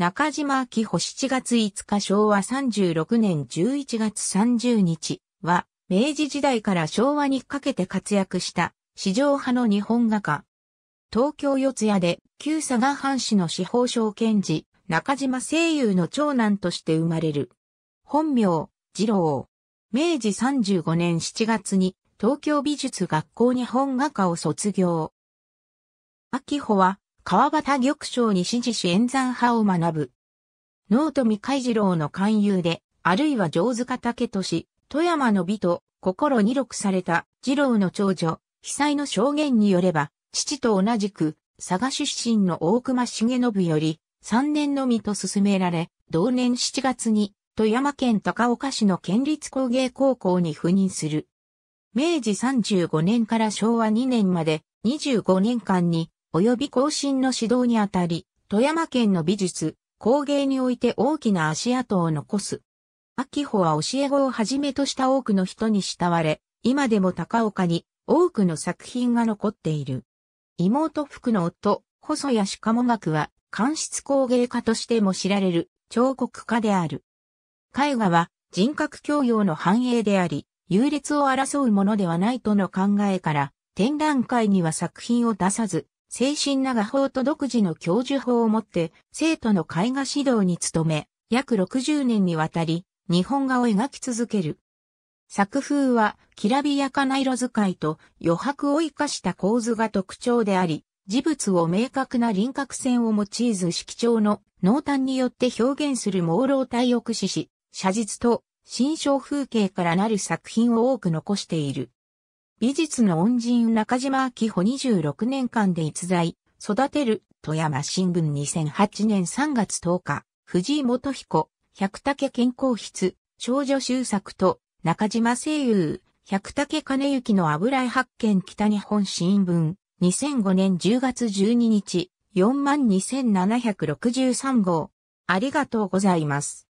中島明穂7月5日昭和36年11月30日は、明治時代から昭和にかけて活躍した、至上派の日本画家。東京四谷で、旧佐賀藩士の司法省検事、中島青友の長男として生まれる。本名、次郎。明治35年7月に、東京美術学校日本画科を卒業。明穂は、川端玉章に師事し演算派を学ぶ。納富海次郎の勧誘で、あるいは城塚武俊、富山の美と心に録された次郎の長女、久井の証言によれば、父と同じく佐賀出身の大隈重信より3年のみと勧められ、同年7月に富山県高岡市の県立工芸高校に赴任する。明治35年から昭和2年まで25年間に、及び後進の指導にあたり、富山県の美術、工芸において大きな足跡を残す。明穂は教え子をはじめとした多くの人に慕われ、今でも高岡に多くの作品が残っている。妹福の夫、細谷鹿母学は、乾漆工芸家としても知られる彫刻家である。絵画は人格教養の反映であり、優劣を争うものではないとの考えから、展覧会には作品を出さず、清新な画法と独自の教授法をもって生徒の絵画指導に努め、約60年にわたり日本画を描き続ける。作風はきらびやかな色使いと余白を生かした構図が特徴であり、事物を明確な輪郭線を用いず色調の濃淡によって表現する朦朧体を駆使し、写実と心象風景からなる作品を多く残している。美術の恩人中島明穂26年間で逸材、育てる、富山新聞2008年3月10日、藤井基彦、百武健康筆、少女秀作と、中島青友、百武兼行の油絵発見北日本新聞、2005年10月12日、42763号。ありがとうございます。